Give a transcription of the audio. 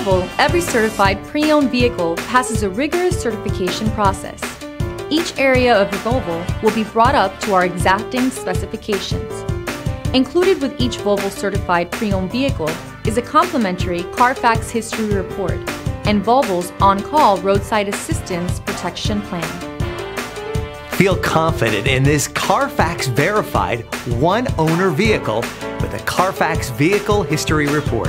Volvo, every certified pre-owned vehicle passes a rigorous certification process. Each area of your Volvo will be brought up to our exacting specifications. Included with each Volvo certified pre-owned vehicle is a complimentary Carfax history report and Volvo's on-call roadside assistance protection plan. Feel confident in this Carfax verified one-owner vehicle with a Carfax Vehicle History Report.